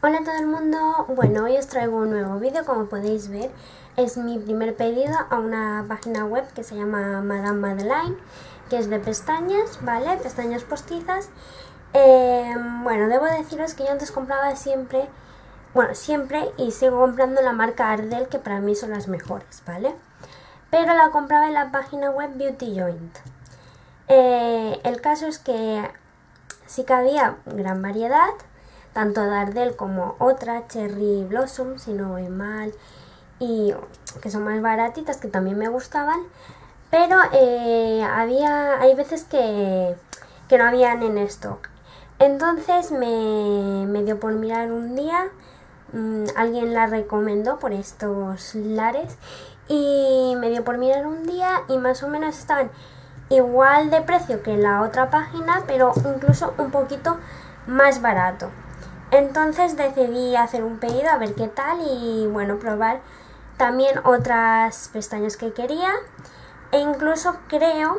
Hola a todo el mundo, bueno, hoy os traigo un nuevo vídeo. Como podéis ver, es mi primer pedido a una página web que se llama Madame Madeline, que es de pestañas, ¿vale? Pestañas postizas. Bueno, debo deciros que yo antes compraba siempre, bueno, siempre y sigo comprando la marca Ardell, que para mí son las mejores, ¿vale? Pero la compraba en la página web Beauty Joint. El caso es que sí que había gran variedad, tanto de Ardell como otra, Cherry Blossom, si no voy mal, y que son más baratitas, que también me gustaban, pero hay veces que no habían en stock. Entonces me dio por mirar un día, alguien la recomendó por estos lares, y me dio por mirar un día y más o menos estaban igual de precio que la otra página, pero incluso un poquito más barato. Entonces decidí hacer un pedido a ver qué tal y bueno, probar también otras pestañas que quería, e incluso creo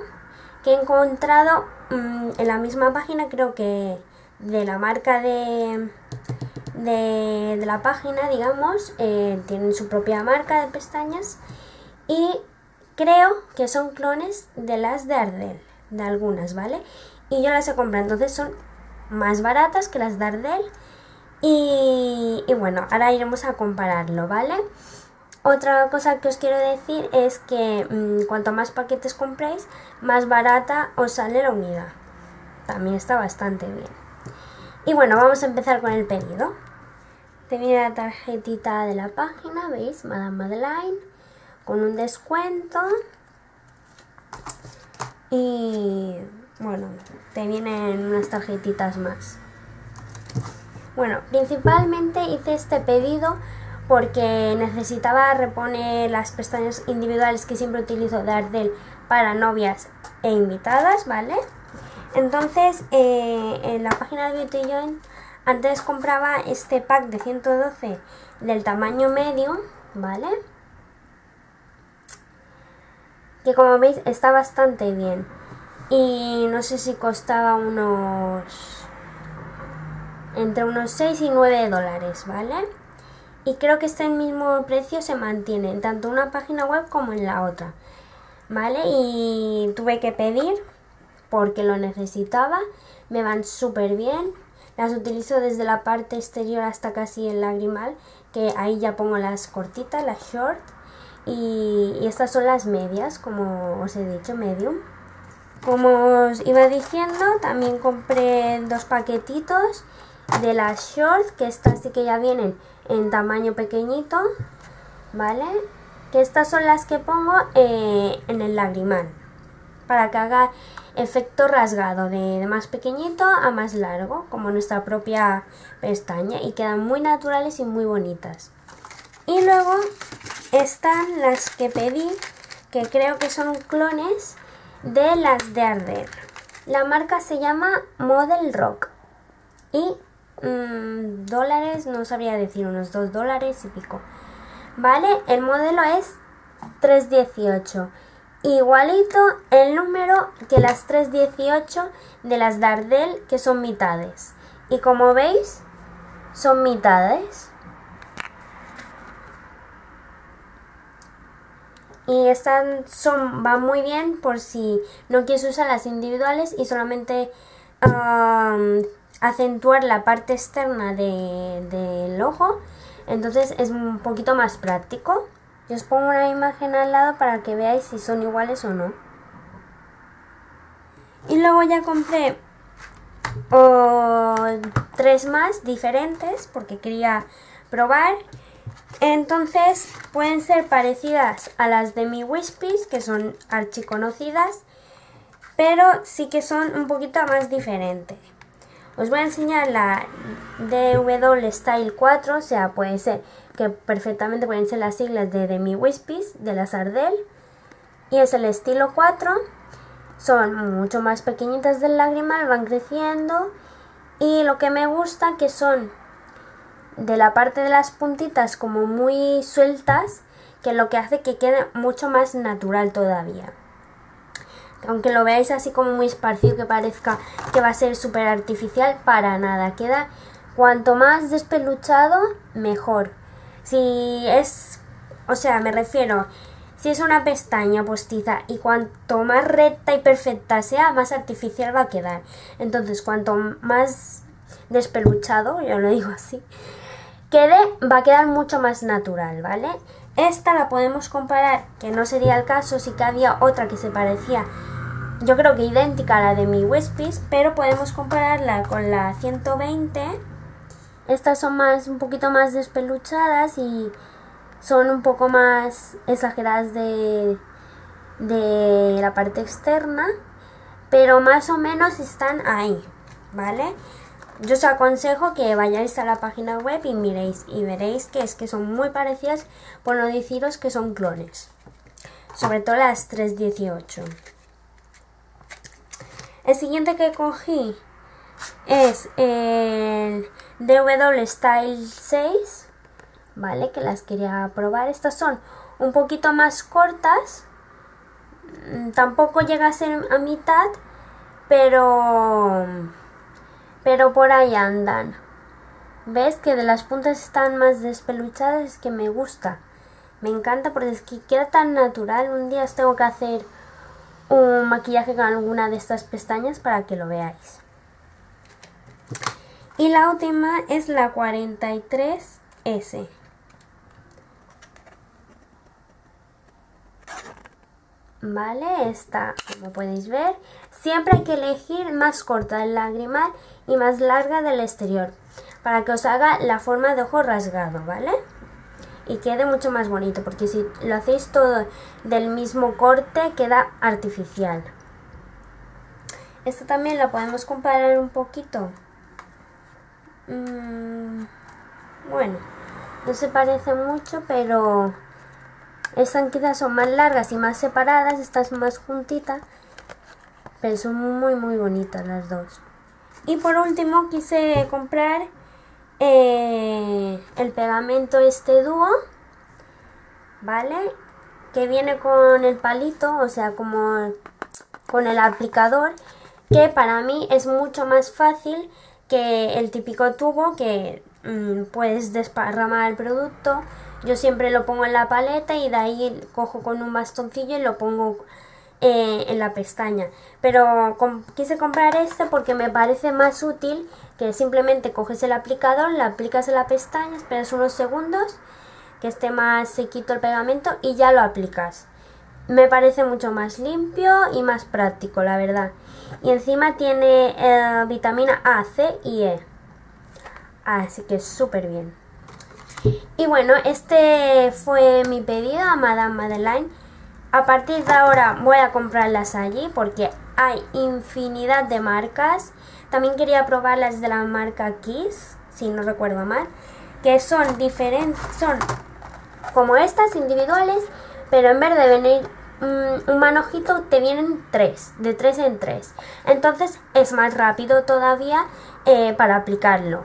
que he encontrado en la misma página, creo que de la marca de la página, digamos, tienen su propia marca de pestañas y creo que son clones de las de Ardell, de algunas, ¿vale? Y yo las he comprado, entonces son más baratas que las de Ardell. Y bueno, ahora iremos a compararlo, ¿vale? Otra cosa que os quiero decir es que cuanto más paquetes compréis, más barata os sale la unidad. También está bastante bien. Y bueno, vamos a empezar con el pedido. Te viene la tarjetita de la página, ¿veis? Madame Madeline, con un descuento. Y bueno, te vienen unas tarjetitas más. Bueno, principalmente hice este pedido porque necesitaba reponer las pestañas individuales que siempre utilizo de Ardell para novias e invitadas, ¿vale? Entonces, en la página de Beauty Joint antes compraba este pack de 112 del tamaño medio, ¿vale? Que como veis está bastante bien. Y no sé si costaba unos, entre unos 6 y 9 dólares, ¿vale? Y creo que este mismo precio se mantiene en tanto una página web como en la otra, ¿vale? Y tuve que pedir porque lo necesitaba, me van súper bien, las utilizo desde la parte exterior hasta casi el lagrimal, que ahí ya pongo las cortitas, las short, y estas son las medias, como os he dicho, medium. Como os iba diciendo, también compré dos paquetitos de las shorts, que estas sí que ya vienen en tamaño pequeñito, ¿vale? Que estas son las que pongo en el lagrimal, para que haga efecto rasgado de más pequeñito a más largo, como nuestra propia pestaña, y quedan muy naturales y muy bonitas. Y luego están las que pedí, que creo que son clones de las de Ardell. La marca se llama Model Rock y dólares, no sabría decir, unos 2 dólares y pico, ¿vale? El modelo es 318, igualito el número que las 318 de las de Ardell, que son mitades, y como veis son mitades. Y estas van muy bien por si no quieres usar las individuales y solamente acentuar la parte externa del ojo. Entonces es un poquito más práctico. Yo os pongo una imagen al lado para que veáis si son iguales o no. Y luego ya compré tres más diferentes porque quería probar. Entonces pueden ser parecidas a las de mi Whispies, que son archiconocidas, pero sí que son un poquito más diferentes. Os voy a enseñar la DW Style 4, o sea, puede ser que perfectamente pueden ser las siglas de mi Whispies, de las Ardell, y es el estilo 4. Son mucho más pequeñitas del lagrimal, van creciendo, y lo que me gusta que son de la parte de las puntitas como muy sueltas, que lo que hace que quede mucho más natural todavía. Aunque lo veáis así como muy esparcido, que parezca que va a ser súper artificial, para nada, queda Cuanto más despeluchado, mejor. Si es, o sea, me refiero, si es una pestaña postiza y cuanto más recta y perfecta sea, más artificial va a quedar. Entonces, cuanto más despeluchado, yo lo digo así, quede, va a quedar mucho más natural, ¿vale? Esta la podemos comparar, que no sería el caso, sí que había otra que se parecía, yo creo que idéntica a la de mi Whispies, pero podemos compararla con la 120. Estas son más, un poquito más despeluchadas y son un poco más exageradas de la parte externa, pero más o menos están ahí, ¿vale? Yo os aconsejo que vayáis a la página web y miréis y veréis que es que son muy parecidas, por no deciros que son clones. Sobre todo las 318. El siguiente que cogí es el DW Style 6, ¿vale? Que las quería probar. Estas son un poquito más cortas. Tampoco llega a ser a mitad, pero por ahí andan. ¿Ves? Que de las puntas están más despeluchadas. Es que me gusta. Me encanta porque es que queda tan natural. Un día os tengo que hacer un maquillaje con alguna de estas pestañas para que lo veáis. Y la última es la 43S. Vale, esta, como podéis ver, siempre hay que elegir más corta el lagrimal y más larga del exterior, para que os haga la forma de ojo rasgado, ¿vale? Y quede mucho más bonito, porque si lo hacéis todo del mismo corte, queda artificial. Esta también la podemos comparar un poquito. Bueno, no se parece mucho, pero estas quizás son más largas y más separadas, estas más juntitas, pero son muy muy bonitas las dos. Y por último quise comprar el pegamento este dúo, ¿vale? Que viene con el palito, o sea, como con el aplicador, que para mí es mucho más fácil que el típico tubo que puedes desparramar el producto. Yo siempre lo pongo en la paleta y de ahí cojo con un bastoncillo y lo pongo en la pestaña. Pero quise comprar este porque me parece más útil, que simplemente coges el aplicador, la aplicas en la pestaña, esperas unos segundos que esté más sequito el pegamento y ya lo aplicas. Me parece mucho más limpio y más práctico, la verdad. Y encima tiene vitamina A, C y E. Así que súper bien. Y bueno, este fue mi pedido a Madame Madeline. A partir de ahora voy a comprarlas allí porque hay infinidad de marcas. También quería probar las de la marca Kiss, si no recuerdo mal, que son diferentes, son como estas individuales, pero en vez de venir un manojito te vienen tres, de tres en tres. Entonces es más rápido todavía para aplicarlo.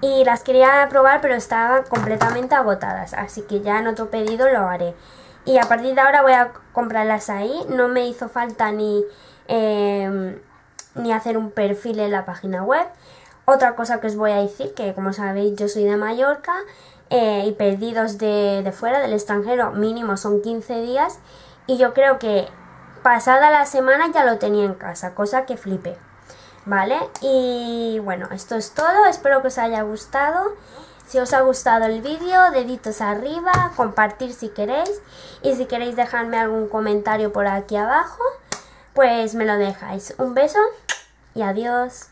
Y las quería probar, pero estaban completamente agotadas, así que ya en otro pedido lo haré. Y a partir de ahora voy a comprarlas ahí. No me hizo falta ni hacer un perfil en la página web. Otra cosa que os voy a decir, que como sabéis yo soy de Mallorca, y pedidos de fuera, del extranjero, mínimo son 15 días. Y yo creo que pasada la semana ya lo tenía en casa, cosa que flipé. ¿Vale? Y bueno, esto es todo, espero que os haya gustado. Si os ha gustado el vídeo, deditos arriba, compartir si queréis. Y si queréis dejarme algún comentario por aquí abajo, pues me lo dejáis. Un beso y adiós.